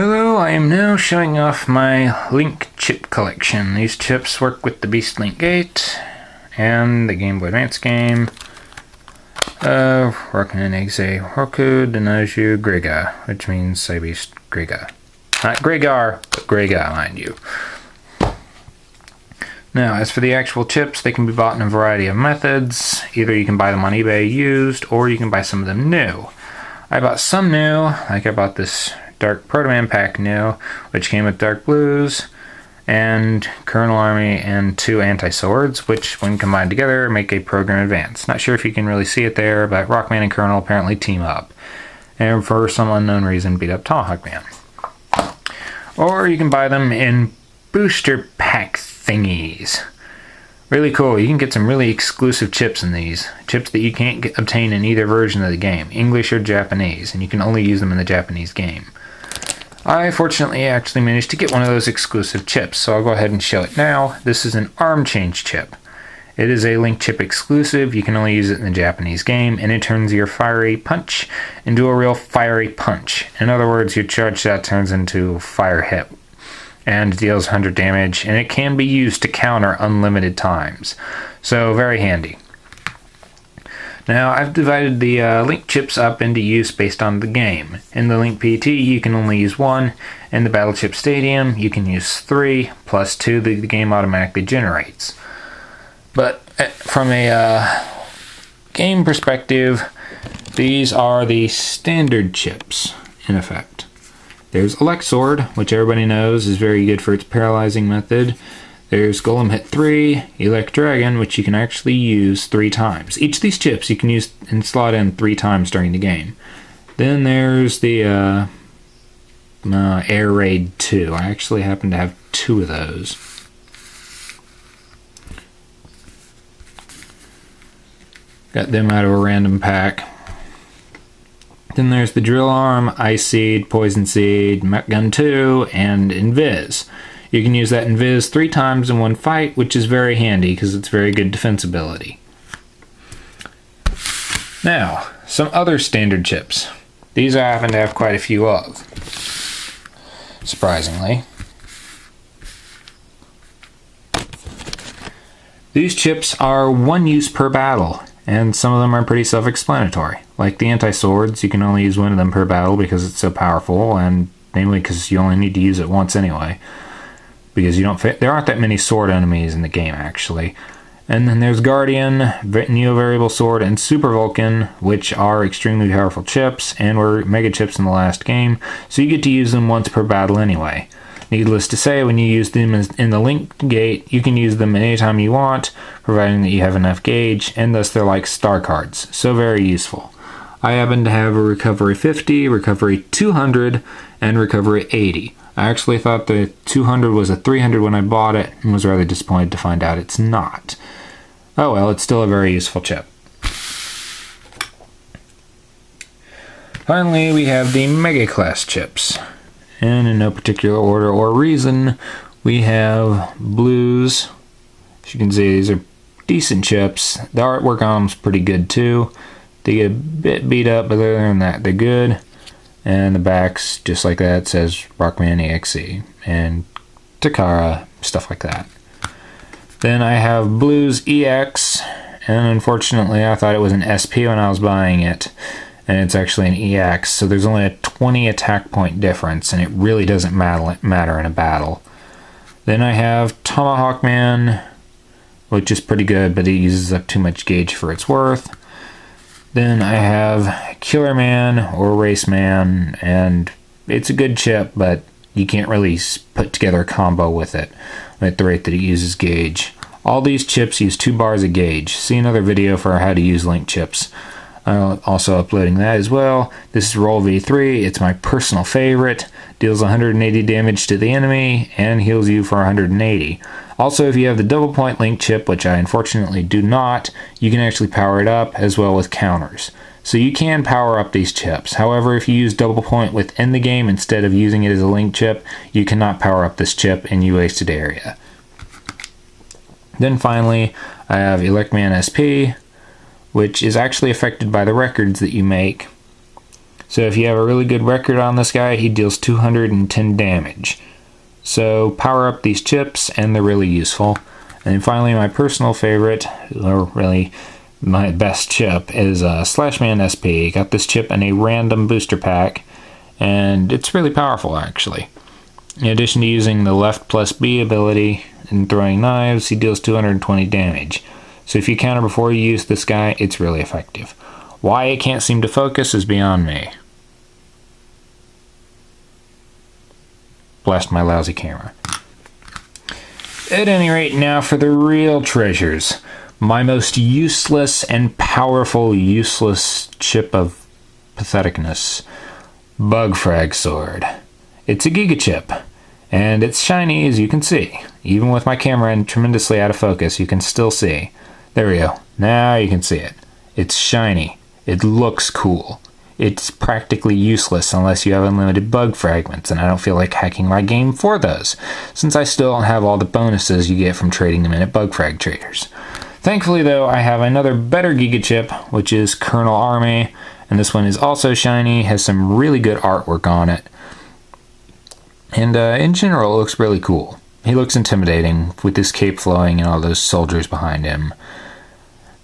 Hello, I am now showing off my Link chip collection. These chips work with the Beast Link Gate and the Game Boy Advance game. Rockman, Exe Horku Gregar, which means Cybeast Griga. Not Gregar, but Griga, mind you. Now, as for the actual chips, they can be bought in a variety of methods. Either you can buy them on eBay used, or you can buy some of them new. I bought some new, like I bought this Dark Protoman pack new, which came with Dark Blues and Colonel Army and 2 anti-swords, which when combined together make a program advance. Not sure if you can really see it there, but Rockman and Colonel apparently team up and for some unknown reason beat up Tomahawk Man. Or you can buy them in booster pack thingies. Really cool. You can get some really exclusive chips in these. Chips that you can't obtain in either version of the game, English or Japanese, and you can only use them in the Japanese game. I fortunately actually managed to get one of those exclusive chips, so I'll go ahead and show it now. This is an arm change chip. It is a Link chip exclusive. You can only use it in the Japanese game, and it turns your fiery punch into a real fiery punch. In other words, your charge shot turns into fire hit and deals 100 damage, and it can be used to counter unlimited times. So very handy. Now I've divided the Link chips up into use based on the game. In the Link PET you can only use one, in the Battle Chip Stadium you can use 3, plus 2 that the game automatically generates. But from a game perspective, these are the standard chips, in effect. There's Elecsword, which everybody knows is very good for its paralyzing method. There's Golem Hit 3, Electragon, which you can actually use 3 times. Each of these chips you can use and slot in 3 times during the game. Then there's the Air Raid 2. I actually happen to have 2 of those. Got them out of a random pack. Then there's the Drill Arm, Ice Seed, Poison Seed, Met Gun 2, and Invis. You can use that Invis 3 times in one fight, which is very handy because it's very good defensibility. Now, some other standard chips. These I happen to have quite a few of, surprisingly. These chips are one use per battle, and some of them are pretty self-explanatory. Like the anti-swords, you can only use one of them per battle because it's so powerful, and mainly because you only need to use it once anyway. Because you don't fit, there aren't that many sword enemies in the game, actually. And then there's Guardian, Neo Variable Sword, and Super Vulcan, which are extremely powerful chips, and were mega chips in the last game, so you get to use them once per battle anyway. Needless to say, when you use them in the Link Gate, you can use them at any time you want, providing that you have enough gauge, and thus they're like star cards, so very useful. I happen to have a Recovery 50, Recovery 200, and Recovery 80. I actually thought the 200 was a 300 when I bought it, and was rather disappointed to find out it's not. Oh well, it's still a very useful chip. Finally, we have the Mega Class chips. And in no particular order or reason, we have Blues. As you can see, these are decent chips. The artwork on them's pretty good too. They get a bit beat up, but other than that, they're good. And the back's just like that, says Rockman EXE and Takara, stuff like that. Then I have Blues EX, and unfortunately I thought it was an SP when I was buying it, and it's actually an EX, so there's only a 20 attack point difference, and it really doesn't matter in a battle. Then I have Tomahawk Man, which is pretty good, but it uses up too much gauge for its worth. Then I have Killerman or Raceman, and it's a good chip, but you can't really put together a combo with it at the rate that it uses gauge. All these chips use 2 bars of gauge. See another video for how to use Link chips. I'm also uploading that as well. This is Roll V3. It's my personal favorite. Deals 180 damage to the enemy and heals you for 180. Also, if you have the double point Link chip, which I unfortunately do not, you can actually power it up as well with counters. So you can power up these chips. However, if you use double point within the game instead of using it as a Link chip, you cannot power up this chip in a wasted area. Then finally, I have Elecman SP, which is actually affected by the records that you make. So if you have a really good record on this guy, he deals 210 damage. So power up these chips, and they're really useful. And then finally, my personal favorite, or really my best chip, is Slashman SP. Got this chip in a random booster pack, and it's really powerful, actually. In addition to using the left plus B ability and throwing knives, he deals 220 damage. So if you counter before you use this guy, it's really effective. Why it can't seem to focus is beyond me. Bless my lousy camera. At any rate, now for the real treasures. My most useless and powerful useless chip of patheticness. Bugfrag Sword. It's a Giga Chip, and it's shiny as you can see. Even with my camera in tremendously out of focus, you can still see. There we go. Now you can see it. It's shiny. It looks cool. It's practically useless unless you have unlimited bug fragments, and I don't feel like hacking my game for those, since I still don't have all the bonuses you get from trading them in at Bug Frag Traders. Thankfully though, I have another better Giga Chip, which is Colonel Army, and this one is also shiny, has some really good artwork on it, and in general it looks really cool. He looks intimidating, with his cape flowing and all those soldiers behind him.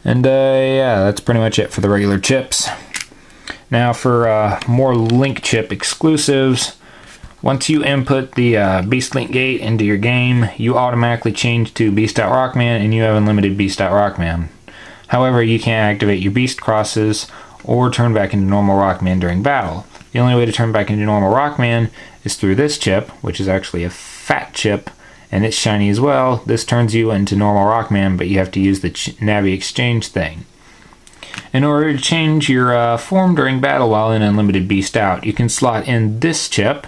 And yeah, that's pretty much it for the regular chips. Now for more Link Chip exclusives. Once you input the Beast Link Gate into your game, you automatically change to Beast.Rockman, and you have unlimited Beast.Rockman. However, you can't activate your Beast Crosses or turn back into normal Rockman during battle. The only way to turn back into normal Rockman is through this chip, which is actually a fat chip, and it's shiny as well. This turns you into normal Rockman, but you have to use the Navi Exchange thing. In order to change your form during battle while in Unlimited Beast Out, you can slot in this chip,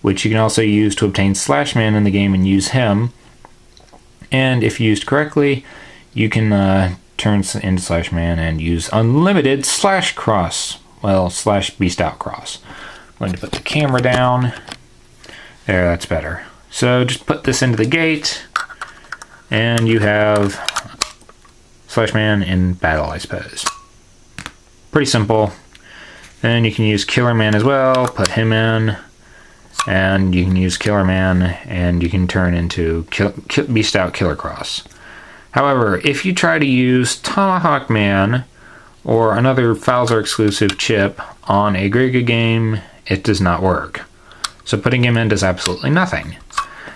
which you can also use to obtain Slashman in the game and use him. And if used correctly, you can turn into Slashman and use Unlimited Slash Cross. Well, Slash Beast Out Cross. I'm going to put the camera down. There, that's better. So just put this into the gate, and you have Slashman in battle, I suppose. Pretty simple. Then you can use Killerman as well, put him in, and you can use Killerman, and you can turn into Beast Out Killer Cross. However, if you try to use Tomahawk Man or another Falzar exclusive chip on a Griga game, it does not work. So putting him in does absolutely nothing.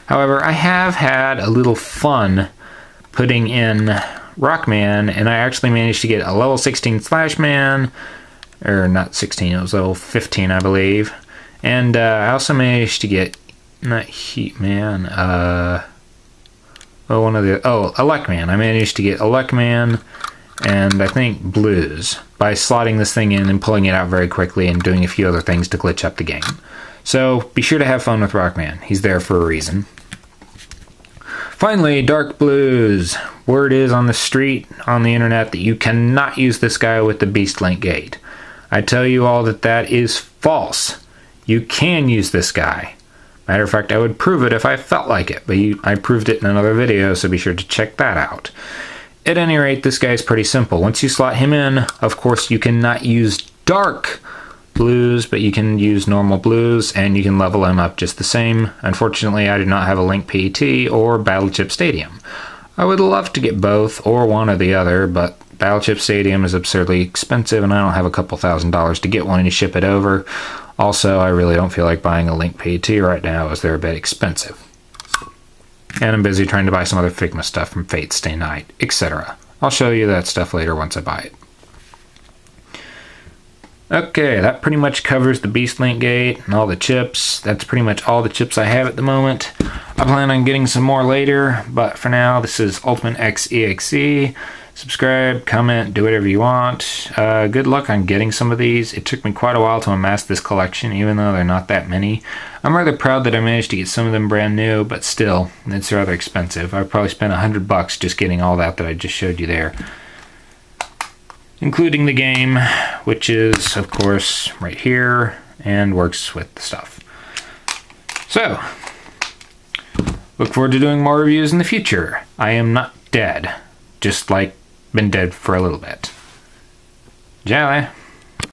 However, I have had a little fun putting in Rockman, and I actually managed to get a level 16 Slashman, or not 16, it was level 15, I believe. And I also managed to get, not Heatman, Elecman. I managed to get Elecman, and I think Blues, by slotting this thing in and pulling it out very quickly and doing a few other things to glitch up the game. So be sure to have fun with Rockman. He's there for a reason. Finally, Dark Blues. Word is on the street, on the internet, that you cannot use this guy with the Beast Link Gate. I tell you all that that is false. You can use this guy. Matter of fact, I would prove it if I felt like it, but I proved it in another video, so be sure to check that out. At any rate, this guy is pretty simple. Once you slot him in, of course, you cannot use Dark Blues, but you can use normal Blues, and you can level him up just the same. Unfortunately, I do not have a Link PET or Battle Chip Stadium. I would love to get both, or one or the other, but Battle Chip Stadium is absurdly expensive, and I don't have a couple $1,000s to get one to ship it over. Also, I really don't feel like buying a Link PET right now, as they're a bit expensive. And I'm busy trying to buy some other Figma stuff from Fates Day Night, etc. I'll show you that stuff later once I buy it. Okay, that pretty much covers the Beast Link Gate and all the chips. That's pretty much all the chips I have at the moment. I plan on getting some more later, but for now, this is Ultimate X EXE. Subscribe, comment, do whatever you want. Good luck on getting some of these. It took me quite a while to amass this collection, even though they're not that many. I'm rather proud that I managed to get some of them brand new, but still, it's rather expensive. I probably spent $100 just getting all that I just showed you there, including the game, which is, of course, right here, and works with the stuff. So, look forward to doing more reviews in the future. I am not dead, just like been dead for a little bit. Jolly.